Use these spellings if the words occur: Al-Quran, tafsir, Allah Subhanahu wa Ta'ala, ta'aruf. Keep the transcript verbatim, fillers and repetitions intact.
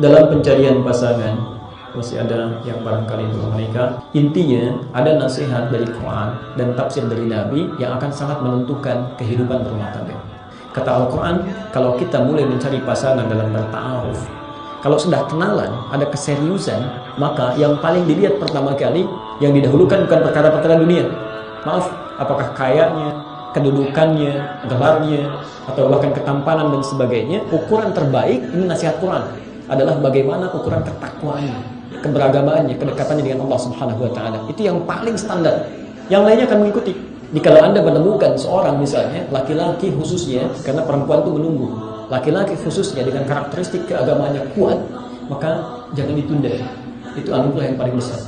dalam pencarian pasangan. Masih ada yang barangkali belum menikah. Intinya ada nasihat dari Quran dan tafsir dari Nabi yang akan sangat menentukan kehidupan berumah tangga. Kata Al-Quran, kalau kita mulai mencari pasangan dalam berta'aruf, kalau sudah kenalan, ada keseriusan, maka yang paling dilihat pertama kali, yang didahulukan bukan perkara-perkara dunia. Maaf, apakah kayanya, kedudukannya, gelarnya, atau bahkan ketampanan dan sebagainya. Ukuran terbaik, ini nasihat Quran, adalah bagaimana ukuran ketakwaannya, keberagamaannya, kedekatannya dengan Allah Subhanahu wa Ta'ala. Itu yang paling standar. Yang lainnya akan mengikuti. Jikalau Anda menemukan seorang misalnya laki-laki khususnya, karena perempuan itu menunggu, laki-laki khususnya dengan karakteristik keagamaannya kuat, maka jangan ditunda. Itu anugerah yang paling besar.